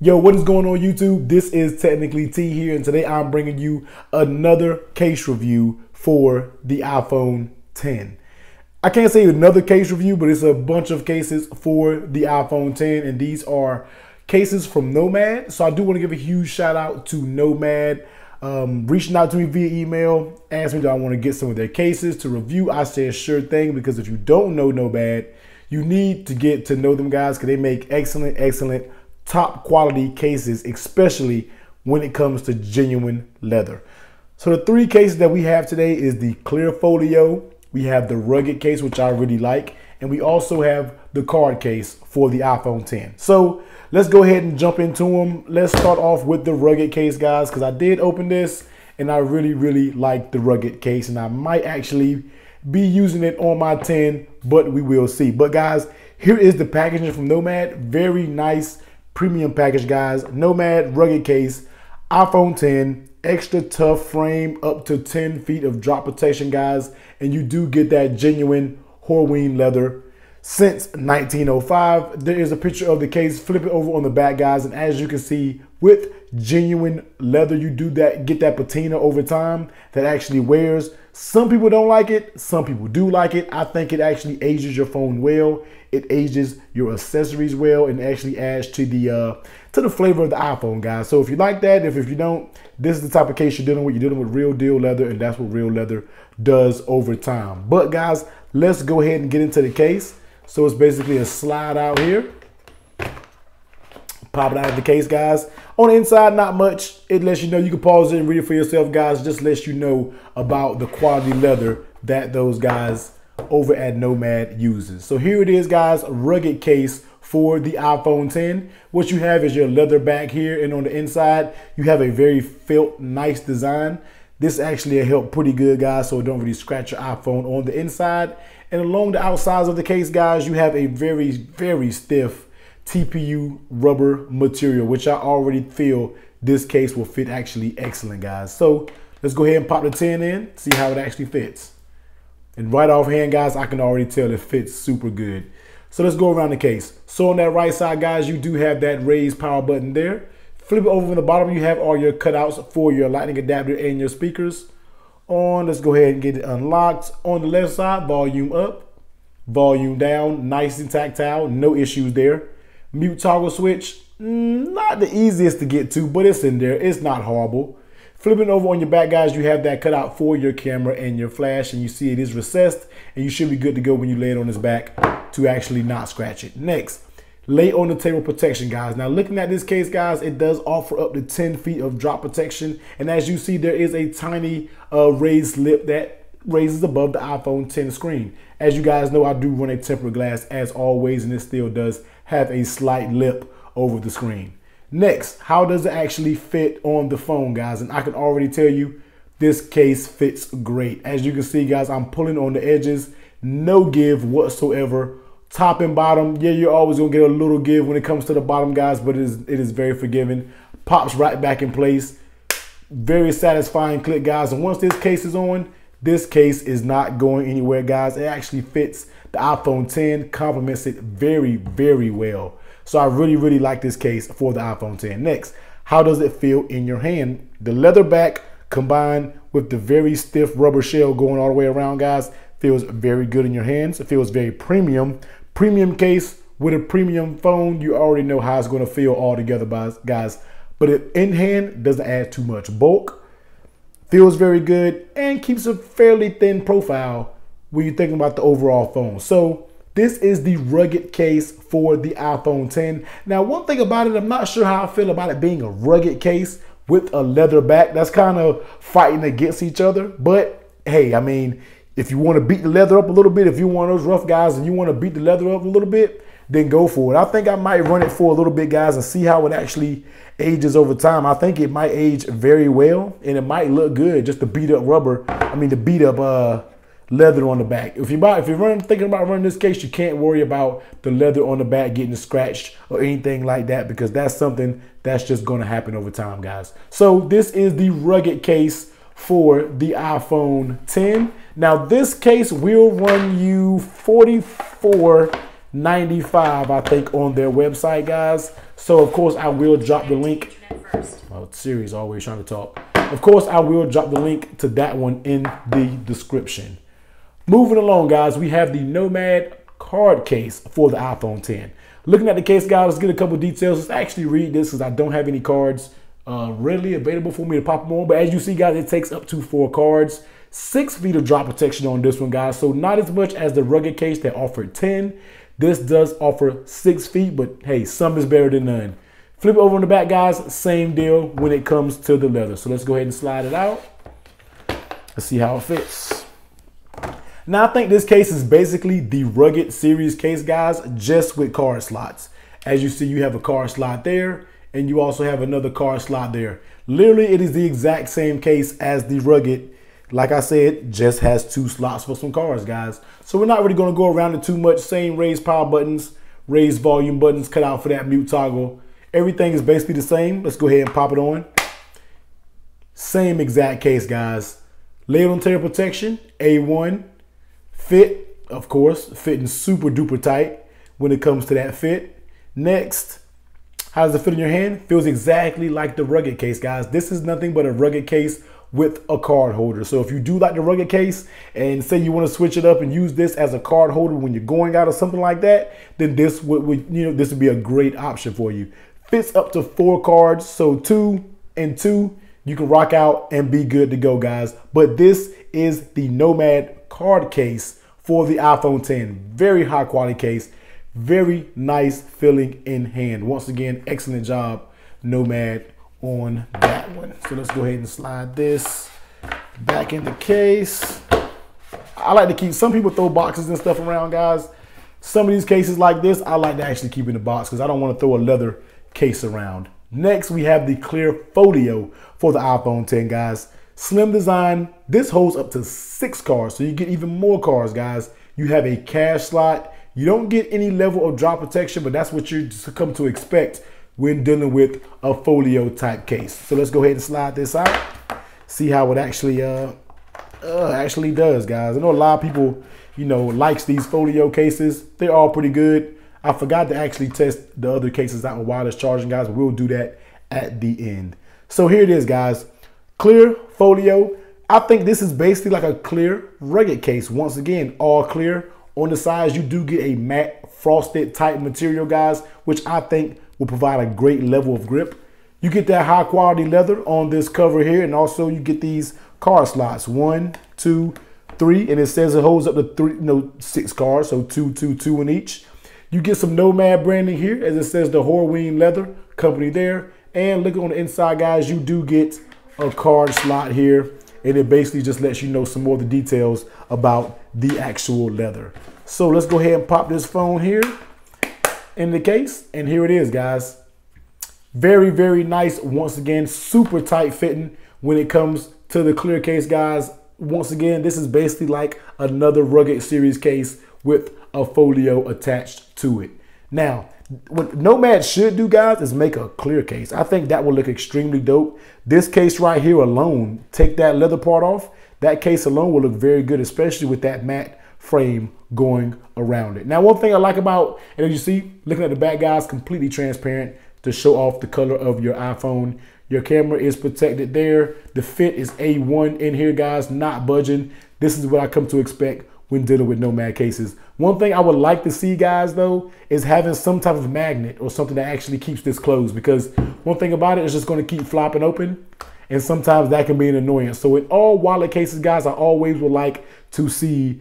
Yo, what is going on YouTube? This is Technically T here, and today I'm bringing you another case review for the iPhone X. I can't say another case review, but it's a bunch of cases for the iPhone X, and these are cases from Nomad. So I do want to give a huge shout out to Nomad. Reaching out to me via email, asked me do I want to get some of their cases to review. I said sure thing, because if you don't know Nomad, you need to get to know them guys, because they make excellent top quality cases, especially when it comes to genuine leather. So the three cases that we have today is the clear folio, we have the rugged case, which I really like, and we also have the card case for the iPhone X. So let's go ahead and jump into them. Let's start off with the rugged case, guys, because I did open this and I really like the rugged case, and I might actually be using it on my 10, but we will see. But guys, here is the packaging from Nomad. Very nice premium package, guys. Nomad rugged case, iPhone X, extra tough frame, up to 10 feet of drop protection, guys, and you do get that genuine Horween leather since 1905. There is a picture of the case. Flip it over on the back, guys, and as you can see, with genuine leather, you do that get that patina over time that actually wears. Some people don't like it, some people do like it. I think it actually ages your phone well, it ages your accessories well, and actually adds to the flavor of the iPhone, guys. So if you like that, if you don't, this is the type of case you're dealing with. You're dealing with real deal leather, and that's what real leather does over time. But guys, let's go ahead and get into the case. So it's basically a slide out here. Pop it out of the case, guys. On the inside, not much. It lets you know, you can pause it and read it for yourself, guys. Just lets you know about the quality leather that those guys over at Nomad uses. So here it is, guys, rugged case for the iPhone X. What you have is your leather back here, and on the inside, you have a very felt, nice design. This actually helped pretty good, guys, so it don't really scratch your iPhone on the inside. And along the outsides of the case, guys, you have a very stiff TPU rubber material, which I already feel this case will fit actually excellent, guys. So let's go ahead and pop the 10 in, see how it actually fits. And right offhand, guys, I can already tell it fits super good. So let's go around the case. So on that right side, guys, you do have that raised power button there. Flip it over on the bottom, you have all your cutouts for your lightning adapter and your speakers. On, let's go ahead and get it unlocked. On the left side, volume up, volume down, nice and tactile, no issues there. Mute toggle switch, not the easiest to get to, but it's in there, it's not horrible. Flipping over on your back, guys, you have that cutout for your camera and your flash, and you see it is recessed, and you should be good to go when you lay it on its back to actually not scratch it. Next, lay on the table protection, guys. Now looking at this case, guys, it does offer up to 10 feet of drop protection, and as you see, there is a tiny raised lip that raises above the iPhone X screen. As you guys know, I do run a tempered glass as always, and it still does have a slight lip over the screen. Next, how does it actually fit on the phone, guys? And I can already tell you, this case fits great. As you can see, guys, I'm pulling on the edges, no give whatsoever. Top and bottom, yeah, you're always gonna get a little give when it comes to the bottom, guys, but it is very forgiving. Pops right back in place. Very satisfying click, guys. And once this case is on, this case is not going anywhere, guys. It actually fits the iPhone X, complements it very well. So I really like this case for the iPhone X. Next, how does it feel in your hand? The leather back combined with the very stiff rubber shell going all the way around, guys, feels very good in your hands. It feels very premium. Premium case with a premium phone. You already know how it's gonna feel all together, guys. But it in hand doesn't add too much bulk. Feels very good and keeps a fairly thin profile when you're thinking about the overall phone. So this is the rugged case for the iPhone X. Now, one thing about it, I'm not sure how I feel about it being a rugged case with a leather back. That's kind of fighting against each other. But hey, I mean, if you want to beat the leather up a little bit, if you're one of those rough guys and you want to beat the leather up a little bit, then go for it. I think I might run it for a little bit, guys, and see how it actually ages over time. I think it might age very well, and it might look good just to beat up rubber. I mean, the beat up leather on the back. If you're thinking about running this case, you can't worry about the leather on the back getting scratched or anything like that, because that's something that's just going to happen over time, guys. So this is the rugged case for the iPhone X. Now this case will run you $44. $95, I think, on their website, guys. So of course I will drop the link. Oh, Siri's always trying to talk. Of course I will drop the link to that one in the description. Moving along, guys, we have the Nomad card case for the iPhone X. Looking at the case, guys, let's get a couple details. Let's actually read this because I don't have any cards readily available for me to pop them on. But as you see, guys, it takes up to 4 cards. 6 feet of drop protection on this one, guys, so not as much as the rugged case that offered 10. This does offer 6 feet, but hey, some is better than none. Flip it over on the back, guys, same deal when it comes to the leather. So let's go ahead and slide it out. Let's see how it fits. Now I think this case is basically the rugged series case, guys, just with card slots. As you see, you have a card slot there, and you also have another card slot there. Literally, it is the exact same case as the rugged. Like I said, just has 2 slots for some cards, guys. So we're not really going to go around it too much. Same raised power buttons, raised volume buttons, cut out for that mute toggle. Everything is basically the same. Let's go ahead and pop it on. Same exact case, guys. Label and tear protection, A1. Fit, of course, fitting super duper tight when it comes to that fit. Next, how does it fit in your hand? Feels exactly like the rugged case, guys. This is nothing but a rugged case with a card holder. So if you do like the rugged case and say you want to switch it up and use this as a card holder when you're going out or something like that, then this would this would be a great option for you. Fits up to 4 cards, so 2 and 2, you can rock out and be good to go, guys. But this is the Nomad card case for the iPhone X. Very high quality case, very nice feeling in hand. Once again, excellent job, Nomad, on that one. So let's go ahead and slide this back in the case. I like to keep, some people throw boxes and stuff around, guys. Some of these cases like this, I like to actually keep in the box because I don't want to throw a leather case around. Next, we have the clear folio for the iPhone X, guys. Slim design. This holds up to 6 cards, so you get even more cards, guys. You have a cash slot. You don't get any level of drop protection, but that's what you come to expect when dealing with a folio type case. So let's go ahead and slide this out, see how it actually actually does, guys. I know a lot of people likes these folio cases. They're all pretty good. I forgot to actually test the other cases out while it's charging, guys. We'll do that at the end. So here it is, guys, clear folio. I think this is basically like a clear rugged case. Once again, all clear. On the sides, you do get a matte frosted type material, guys, which I think will provide a great level of grip. You get that high quality leather on this cover here, and also you get these card slots, 1, 2, 3, and it says it holds up to 6 cards, so 2, 2, 2 in each. You get some Nomad branding here, as it says the Horween leather company there, and look on the inside, guys, you do get a card slot here, and it basically just lets you know some more of the details about the actual leather. So let's go ahead and pop this phone here in the case, and here it is, guys. Very, very nice. Once again, super tight fitting when it comes to the clear case, guys. Once again, this is basically like another rugged series case with a folio attached to it. Now, what Nomad should do, guys, is make a clear case. I think that will look extremely dope. This case right here alone, take that leather part off, that case alone will look very good, especially with that matte frame going around it. Now, one thing I like about, and as you see, looking at the back, guys, completely transparent to show off the color of your iPhone. Your camera is protected there. The fit is A1 in here, guys, not budging. This is what I come to expect when dealing with Nomad cases. One thing I would like to see, guys, though, is having some type of magnet or something that actually keeps this closed, because one thing about it is just going to keep flopping open, and sometimes that can be an annoyance. So in all wallet cases, guys, I always would like to see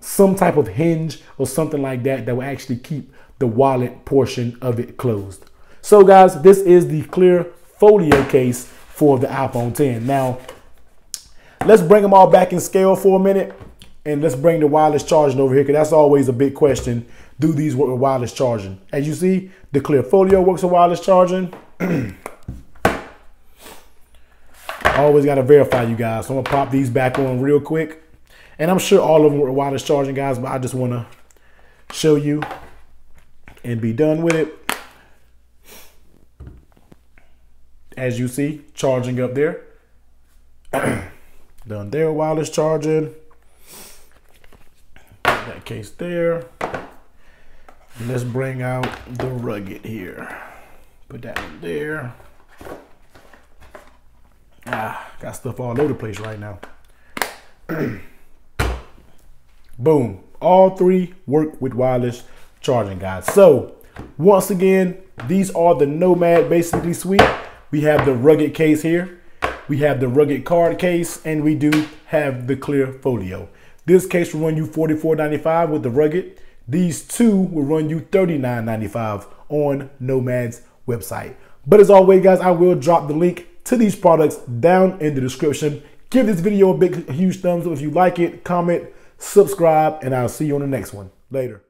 some type of hinge or something like that that will actually keep the wallet portion of it closed. So, guys, this is the clear folio case for the iPhone X. Now, let's bring them all back in scale for a minute, and let's bring the wireless charging over here, because that's always a big question. Do these work with wireless charging? As you see, the clear folio works with wireless charging. I always got to verify, you guys, so I'm gonna pop these back on real quick, and I'm sure all of them were wireless charging, guys, but I just want to show you and be done with it. As you see, charging up there. Done there, wireless charging, that case there, Let's bring out the rugged here. Put that in there. Ah, got stuff all over the place right now. Boom. All three work with wireless charging, guys. So once again, these are the Nomad basically suite. We have the rugged case here. We have the rugged card case, and we do have the clear folio. This case will run you $44.95 with the rugged. These two will run you $39.95 on Nomad's website. But as always, guys, I will drop the link to these products down in the description. Give this video a big, huge thumbs up if you like it. Comment, subscribe, and I'll see you on the next one. Later.